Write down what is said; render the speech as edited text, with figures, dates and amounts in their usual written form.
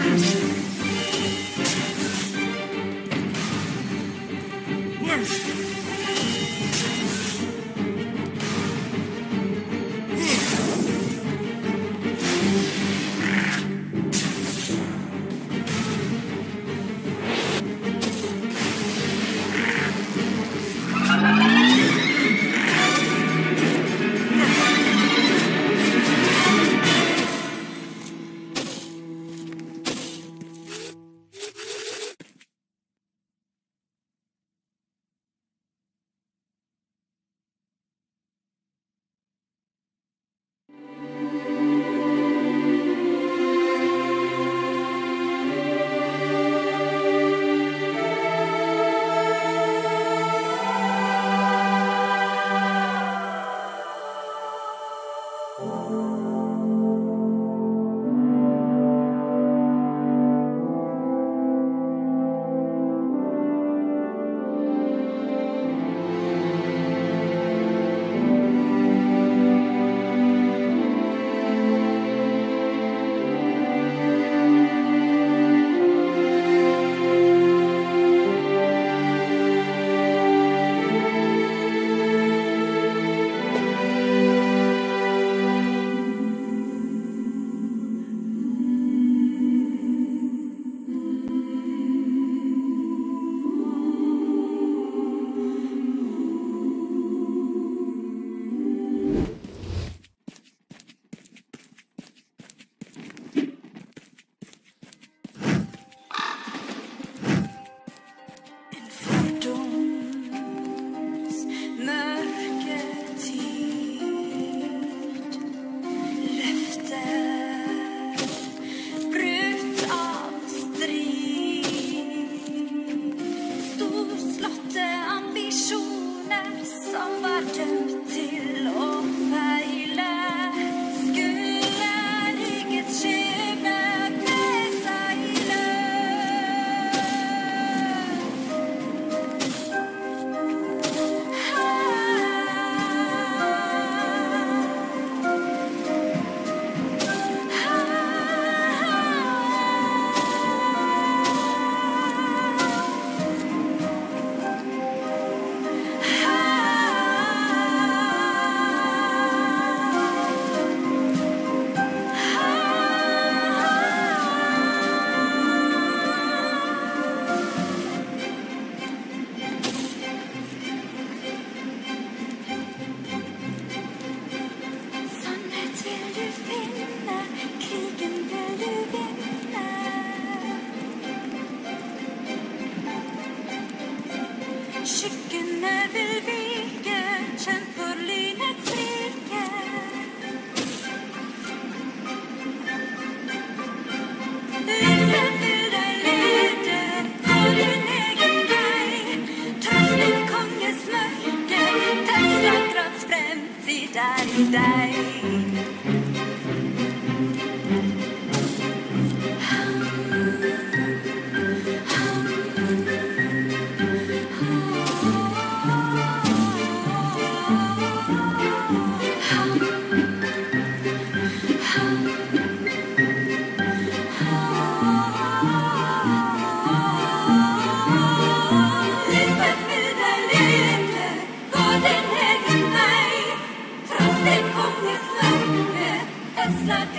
It's not